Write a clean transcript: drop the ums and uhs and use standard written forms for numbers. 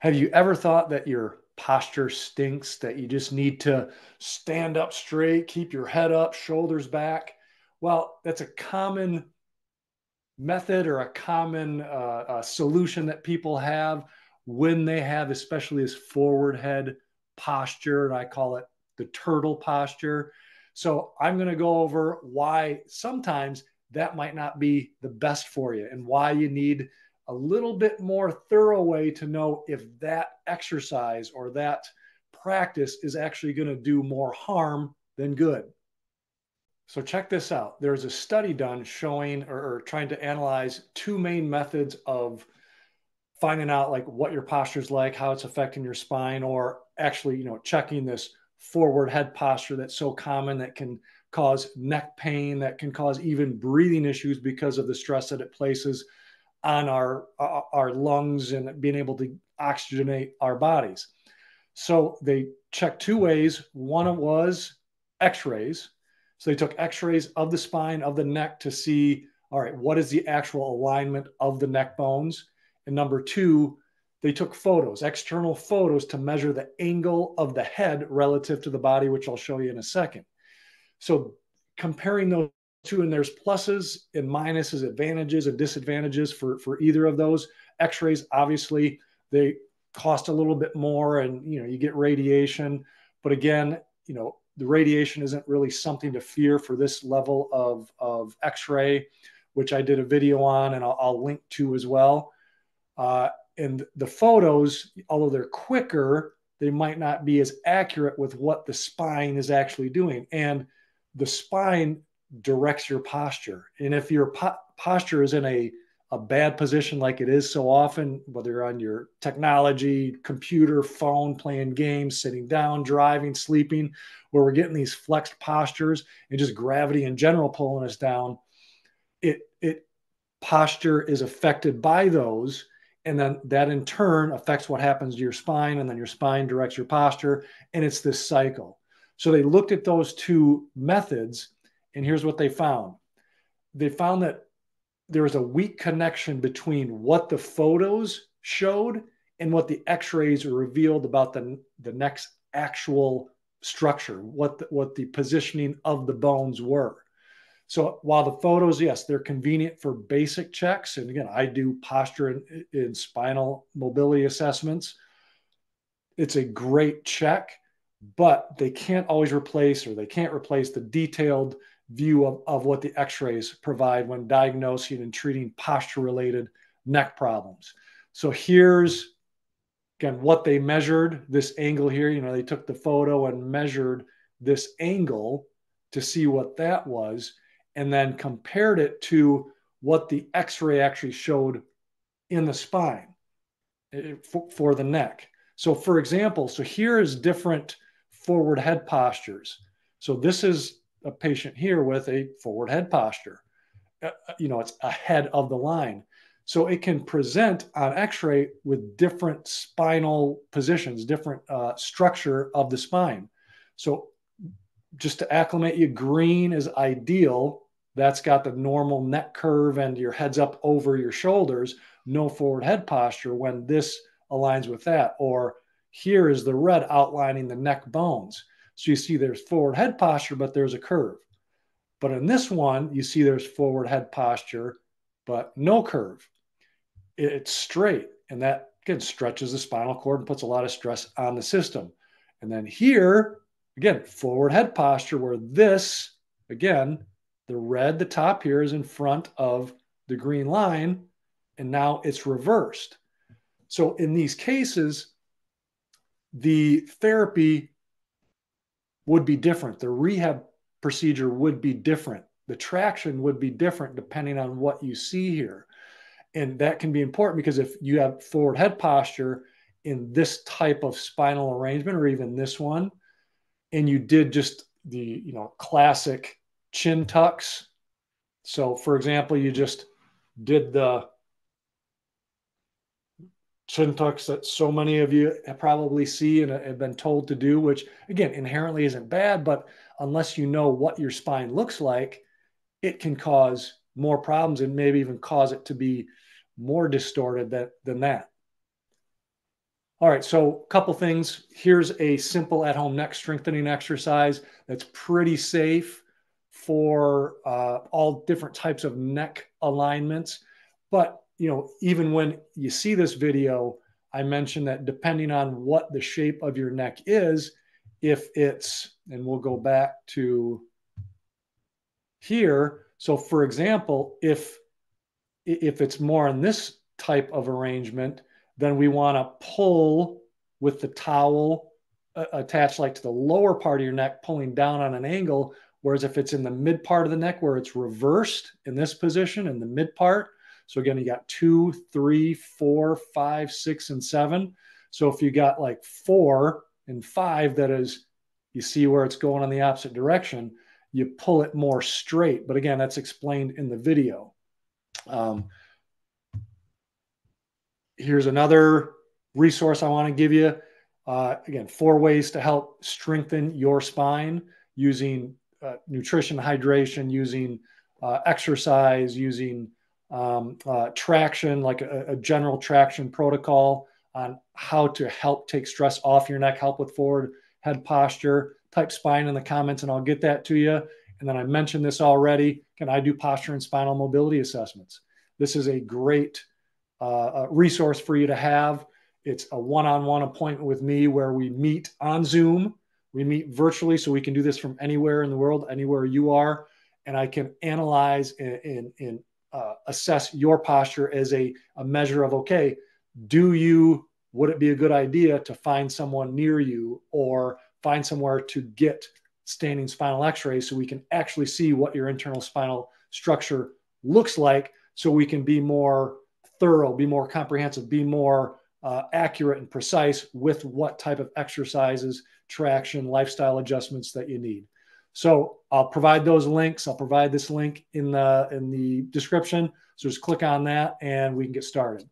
Have you ever thought that your posture stinks, that you just need to stand up straight, keep your head up, shoulders back? Well, that's a common method or a common solution that people have when they have, especially this forward head posture, and I call it the turtle posture. So I'm going to go over why sometimes that might not be the best for you and why you need a little bit more thorough way to know if that exercise or that practice is actually going to do more harm than good. So check this out. There's a study done showing or trying to analyze two main methods of finding out like what your posture is like, how it's affecting your spine, or actually, you know, checking this forward head posture that's so common that can cause neck pain, that can cause even breathing issues because of the stress that it places on our lungs and being able to oxygenate our bodies. So they checked two ways. One was x-rays. So they took x-rays of the spine, of the neck to see, all right, what is the actual alignment of the neck bones? And number two, they took photos, external photos to measure the angle of the head relative to the body, which I'll show you in a second. So comparing those two, and there's pluses and minuses, advantages and disadvantages for either of those. X-rays, obviously, they cost a little bit more and, you know, you get radiation. But again, you know, the radiation isn't really something to fear for this level of x-ray, which I did a video on and I'll link to as well. And the photos, although they're quicker, they might not be as accurate with what the spine is actually doing. And the spine directs your posture. And if your posture is in a bad position, like it is so often, whether you're on your technology, computer, phone, playing games, sitting down, driving, sleeping, where we're getting these flexed postures and just gravity in general pulling us down, posture is affected by those. And then that in turn affects what happens to your spine. And then your spine directs your posture. And it's this cycle. So they looked at those two methods. And here's what they found. They found that there was a weak connection between what the photos showed and what the x-rays revealed about the neck's actual structure, what the positioning of the bones were. So while the photos, yes, they're convenient for basic checks. And again, I do posture and spinal mobility assessments. It's a great check, but they can't always replace, or they can't replace the detailed view of what the x-rays provide when diagnosing and treating posture-related neck problems. So here's, again, what they measured, this angle here. You know, they took the photo and measured this angle to see what that was, and then compared it to what the x-ray actually showed in the spine for the neck. So for example, so here is different forward head postures. So this is a patient here with a forward head posture. You know, it's ahead of the line. So it can present on x-ray with different spinal positions, different structure of the spine. So just to acclimate you, green is ideal. That's got the normal neck curve and your head's up over your shoulders, no forward head posture when this aligns with that. Or here is the red outlining the neck bones. So you see there's forward head posture, but there's a curve. But in this one, you see there's forward head posture, but no curve. It's straight. And that, again, stretches the spinal cord and puts a lot of stress on the system. And then here, again, forward head posture, where this, again, the red, the top here is in front of the green line, and now it's reversed. So in these cases, the therapy would be different. The rehab procedure would be different. The traction would be different depending on what you see here. And that can be important, because if you have forward head posture in this type of spinal arrangement, or even this one, and you did just the, you know, classic chin tucks. So for example, you just did the chin tucks that so many of you probably see and have been told to do, which again, inherently isn't bad, but unless you know what your spine looks like, it can cause more problems and maybe even cause it to be more distorted than that. All right, so a couple things. Here's a simple at-home neck strengthening exercise that's pretty safe for all different types of neck alignments. But, you know, even when you see this video, I mentioned that depending on what the shape of your neck is, if it's, and we'll go back to here. So for example, if it's more in this type of arrangement, then we want to pull with the towel attached like to the lower part of your neck, pulling down on an angle. Whereas if it's in the mid part of the neck where it's reversed in this position in the mid part. So again, you got 2, 3, 4, 5, 6, and 7. So if you got like 4 and 5, that is, you see where it's going on the opposite direction, you pull it more straight. But again, that's explained in the video. Here's another resource I want to give you. Again, 4 ways to help strengthen your spine using nutrition, hydration, using exercise, using traction, like a general traction protocol on how to help take stress off your neck, help with forward head posture. Type spine in the comments and I'll get that to you. And then I mentioned this already. Can I do posture and spinal mobility assessments? This is a great resource for you to have. It's a one-on-one appointment with me where we meet on Zoom. We meet virtually, so we can do this from anywhere in the world, anywhere you are. And I can analyze and assess your posture as a measure of, okay, would it be a good idea to find someone near you or find somewhere to get standing spinal x-rays so we can actually see what your internal spinal structure looks like, so we can be more thorough, be more comprehensive, be more accurate and precise with what type of exercises, traction, lifestyle adjustments that you need. So I'll provide those links. I'll provide this link in the description. So just click on that and we can get started.